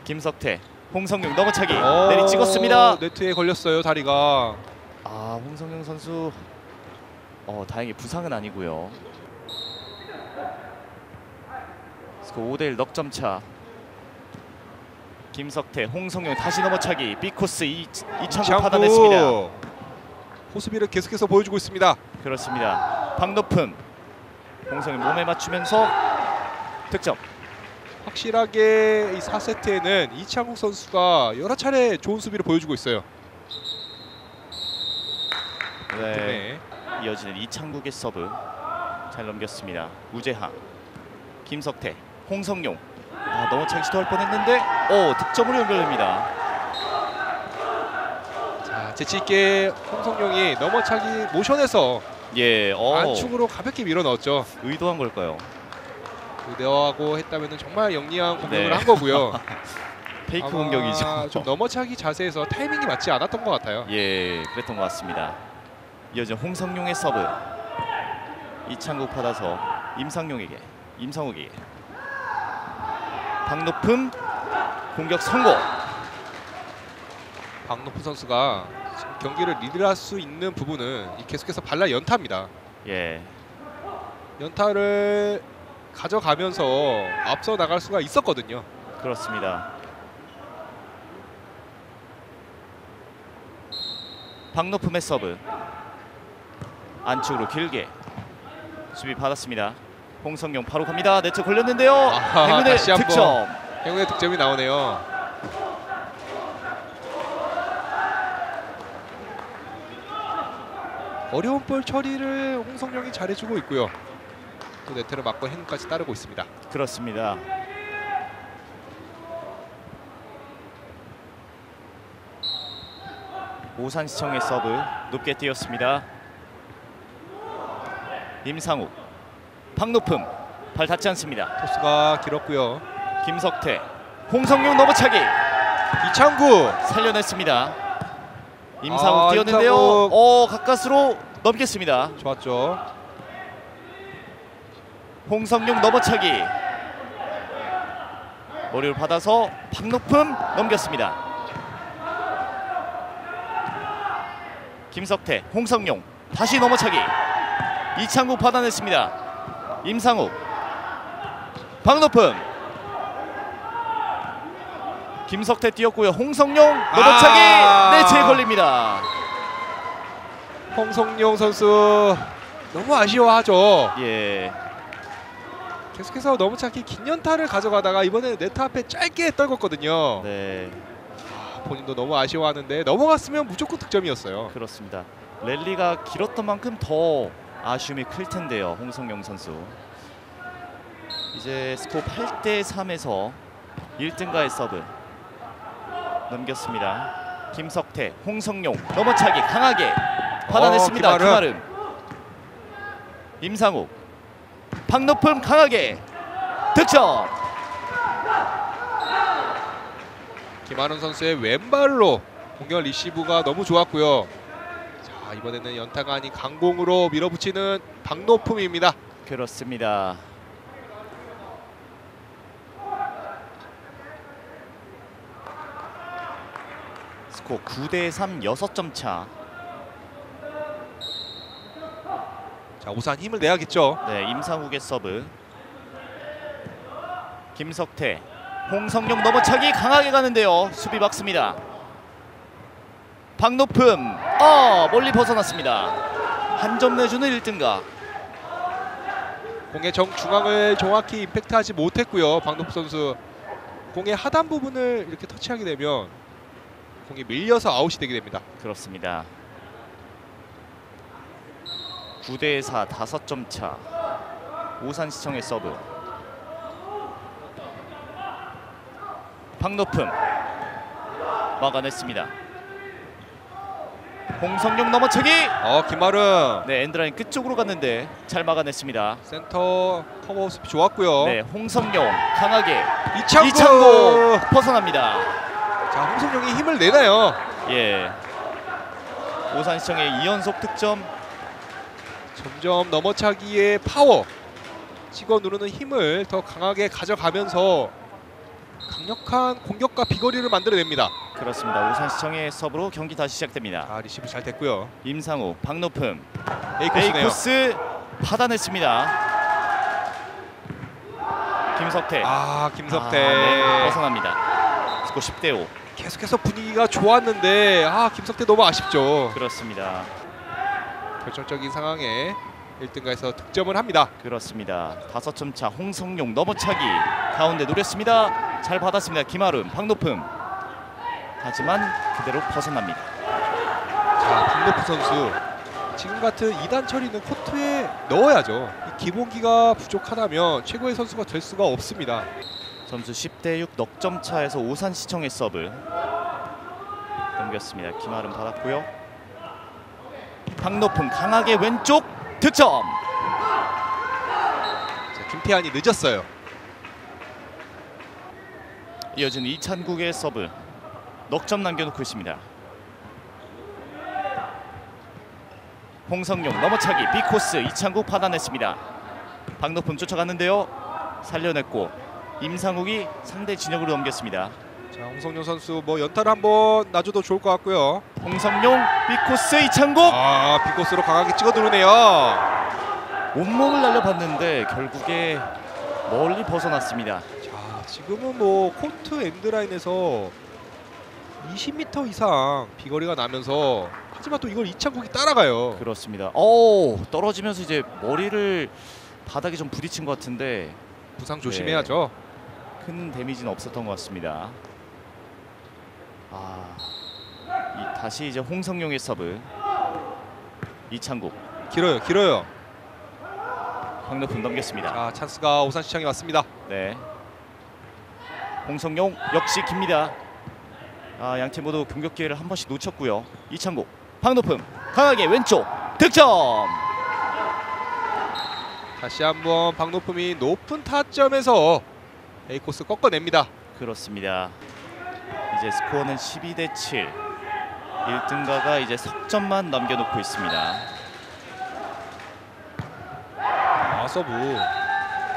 김석태 홍성용 넘어차기 내리 찍었습니다. 네트에 걸렸어요 다리가. 아 홍성용 선수. 어, 다행히 부상은 아니고요. 스코어 오 대 일 넉 점 차. 김석태, 홍성용 다시 넘어차기. B코스 이창국 받아냈습니다. 호수비를 계속해서 보여주고 있습니다. 그렇습니다. 박노품 홍성용 몸에 맞추면서 득점. 확실하게 이 사 세트에는 이창국 선수가 여러 차례 좋은 수비를 보여주고 있어요. 네. 네. 이어지는 이창국의 서브 잘 넘겼습니다. 우재하, 김석태, 홍성용 아, 넘어차기 시도할 뻔했는데 오, 득점으로 연결됩니다. 자, 재치있게 홍성용이 넘어차기 모션에서 예, 오. 안축으로 가볍게 밀어넣었죠. 의도한 걸까요? 의도하고 했다면 정말 영리한 공격을 네. 한 거고요. 페이크 공격이죠. 좀 넘어차기 자세에서 타이밍이 맞지 않았던 것 같아요. 예, 그랬던 것 같습니다. 이어진 홍성용의 서브. 이창국 받아서 임상용에게, 임상욱에게. 박노품 공격 성공. 박노품 선수가 경기를 리드할 수 있는 부분은 계속해서 발라 연타입니다. 예. 연타를 가져가면서 앞서 나갈 수가 있었거든요. 그렇습니다. 박노품의 서브. 안쪽으로 길게 수비 받았습니다. 홍성용 바로 갑니다. 네트 걸렸는데요. 아하, 행운의 득점. 행운의 득점이 나오네요. 어려운 볼 처리를 홍성용이 잘해주고 있고요. 또 네트를 맞고 행운까지 따르고 있습니다. 그렇습니다. 오산시청의 서브 높게 뛰었습니다. 임상욱, 박노품 발 닿지 않습니다. 토스가 길었고요. 김석태, 홍성용 넘어차기. 이창국 살려냈습니다. 임상욱 아, 뛰었는데요. 이창국. 어 가까스로 넘겼습니다. 좋았죠. 홍성용 넘어차기. 머리를 받아서 박노품 넘겼습니다. 김석태, 홍성용 다시 넘어차기. 이창국 받아냈습니다. 임상욱, 박노품, 김석태 뛰었고요. 홍성용 넘어차기 아 네트에 걸립니다. 홍성용 선수 너무 아쉬워하죠. 예. 계속해서 너무 찾기 긴 연타를 가져가다가 이번에는 네트 앞에 짧게 떨궜거든요. 네. 아, 본인도 너무 아쉬워하는데 넘어갔으면 무조건 득점이었어요. 그렇습니다. 랠리가 길었던 만큼 더 아쉬움이 클 텐데요. 홍성용 선수. 이제 스코어 팔 대 삼에서 일등가의 서브 넘겼습니다. 김석태, 홍성용 넘어차기 강하게 받아냈습니다. 어, 김아름. 김아름. 임상욱, 박노품 강하게 득점. 김아름 선수의 왼발로 공격 리시브가 너무 좋았고요. 자, 이번에는 연타가 아닌 강공으로 밀어붙이는 박노품입니다. 그렇습니다. 스코어 구 대 삼, 여섯 점 차. 자, 우산 힘을 내야겠죠. 네, 임상욱의 서브. 김석태, 홍성용 넘어차기 강하게 가는데요. 수비 막습니다. 박노품, 어, 멀리 벗어났습니다. 한 점 내주는 일등가. 공의 정중앙을 정확히 임팩트하지 못했고요. 박노품 선수 공의 하단 부분을 이렇게 터치하게 되면 공이 밀려서 아웃이 되게 됩니다. 그렇습니다. 구 대 사, 다섯 점 차. 오산시청의 서브. 박노품 막아냈습니다. 홍성용 넘어차기. 어, 김아름. 네, 엔드라인 끝쪽으로 갔는데 잘 막아냈습니다. 센터 커버업 스피 좋았고요. 네, 홍성용 강하게. 이창국, 이창국 벗어납니다. 자, 홍성용이 힘을 내나요? 예. 오산시청의 이 연속 득점. 점점 넘어차기의 파워, 찍어 누르는 힘을 더 강하게 가져가면서 강력한 공격과 비거리를 만들어냅니다. 그렇습니다. 오산시청의 서브로 경기 다시 시작됩니다. 아, 리시브 잘 됐고요. 임상우, 박노품, 에이코스 받아냈습니다. 김석태. 아, 김석태. 아, 네. 벗어납니다. 스코어 십 대 오. 계속해서 분위기가 좋았는데 아, 김석태 너무 아쉽죠. 그렇습니다. 결정적인 상황에 일등가에서 득점을 합니다. 그렇습니다. 다섯 점 차. 홍성용 넘어차기 가운데 노렸습니다. 잘 받았습니다. 김아름, 박노품. 하지만 그대로 벗어납니다. 자, 박노품 선수 지금 같은 이 단 처리는 코트에 넣어야죠. 이 기본기가 부족하다면 최고의 선수가 될 수가 없습니다. 점수 십 대 육, 넉점 차에서 오산시청의 서브 넘겼습니다. 김아름 받았고요. 박노품 강하게 왼쪽 득점. 자, 김태환이 늦었어요. 이어진 이창국의 서브. 넉점 남겨놓고 있습니다. 홍성용 넘어차기 B코스. 이창국 받아냈습니다. 박노품 쫓아갔는데요. 살려냈고 임상욱이 상대 진영으로 넘겼습니다. 자, 홍성용 선수 뭐 연타를 한번 놔줘도 좋을 것 같고요. 홍성용 B코스 이창국. 아, B코스로 강하게 찍어 누르네요. 온몸을 날려봤는데 결국에 멀리 벗어났습니다. 자, 지금은 뭐 코트 엔드라인에서 이십 미터 이상 비거리가 나면서 하지만 또 이걸 이창국이 따라가요. 그렇습니다. 오, 떨어지면서 이제 머리를 바닥에 좀 부딪힌 것 같은데 부상 조심해야죠. 네, 큰 데미지는 없었던 것 같습니다. 아, 이, 다시 이제 홍성용의 서브. 이창국 길어요, 길어요. 박노품 넘겼습니다. 자, 찬스가 오산시청에 왔습니다. 네, 홍성용 역시 깁니다. 아, 양팀 모두 공격 기회를 한 번씩 놓쳤고요. 이창국, 박노품 강하게 왼쪽 득점. 다시 한번 박노품이 높은 타점에서 A코스 꺾어냅니다. 그렇습니다. 이제 스코어는 십이 대 칠. 일등가가 이제 석점만 남겨놓고 있습니다. 아, 서브.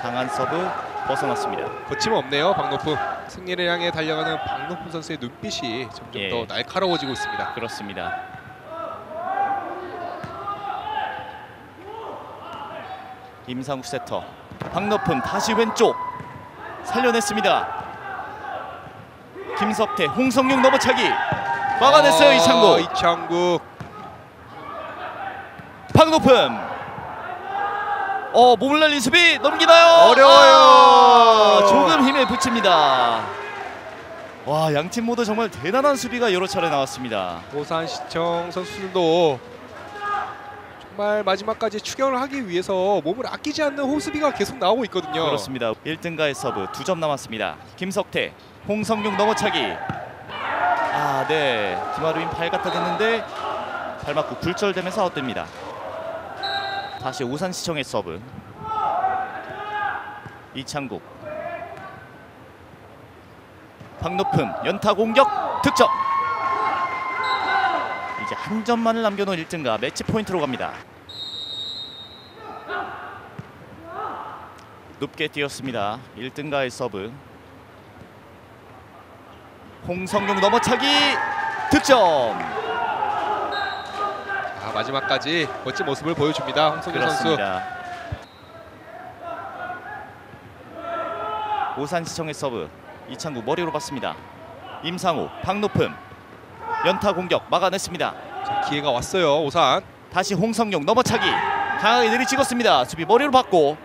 강한 서브 벗어났습니다. 거침없네요, 박노품. 승리를 향해 달려가는 박노품 선수의 눈빛이 점점 예. 더 날카로워지고 있습니다. 그렇습니다. 임상욱 세터. 박노품 다시 왼쪽 살려냈습니다. 김석태, 홍성용 넘어차기 막아냈어요. 아, 이창국. 이창국. 박노품 어, 몸을 날린 수비 넘기나요? 어려워요. 아, 조금 힘에 붙입니다. 와, 양팀 모두 정말 대단한 수비가 여러 차례 나왔습니다. 오산시청 선수들도 정말 마지막까지 추격을 하기 위해서 몸을 아끼지 않는 호수비가 계속 나오고 있거든요. 그렇습니다. 일등가의 서브 두 점 남았습니다. 김석태, 홍성용 넘어차기. 아, 네. 김아름이 발 갖다 댔는데 발 맞고 굴절되면서 아웃됩니다. 다시 오산시청의 서브. 이창국, 박노품 연타 공격 득점. 이제 한 점만을 남겨놓은 일등가 매치 포인트로 갑니다. 높게 뛰었습니다. 일등가의 서브. 홍성용 넘어차기 득점. 아, 마지막까지 멋진 모습을 보여줍니다. 홍성용 선수. 오산시청의 서브. 이창국 머리로 봤습니다. 임상욱, 박노품 연타 공격 막아냈습니다. 자, 기회가 왔어요. 오산 다시 홍성용 넘어차기 강하게 내리찍었습니다. 수비 머리로 받고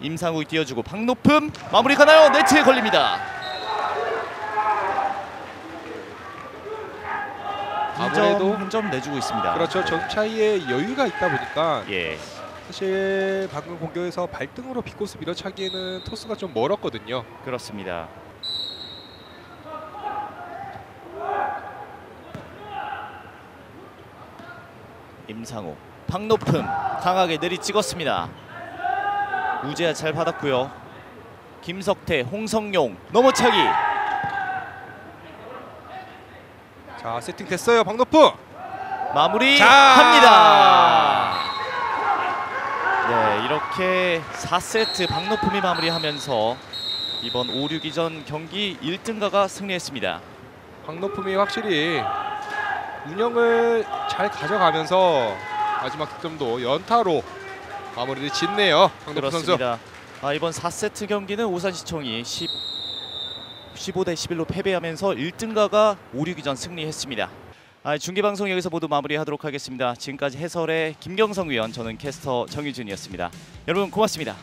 임상욱이 뛰어주고 박노품 마무리 가나요? 네트에 걸립니다. 아무래도 한 점 내주고 있습니다. 그렇죠. 점 차이에 여유가 있다 보니까 예. 사실 방금 공격에서 발등으로 빗고스 밀어차기에는 토스가 좀 멀었거든요. 그렇습니다. 임상호, 박노품 강하게 내리찍었습니다. 우재하 잘 받았고요. 김석태, 홍성용 넘어차기. 자, 세팅 됐어요. 박노품 마무리 자! 합니다. 네, 이렇게 사 세트 박노품이 마무리하면서 이번 오, 육 위전 경기 일등가가 승리했습니다. 박노품이 확실히 운영을 잘 가져가면서 마지막 득점도 연타로 마무리를 짓네요. 박노품 선수. 아, 이번 사 세트 경기는 오산시청이 십오 대 십일로 패배하면서 일등가가 오, 육 위전 승리했습니다. 아, 중계방송 여기서 모두 마무리하도록 하겠습니다. 지금까지 해설의 김경성 위원, 저는 캐스터 정유진이었습니다. 여러분 고맙습니다.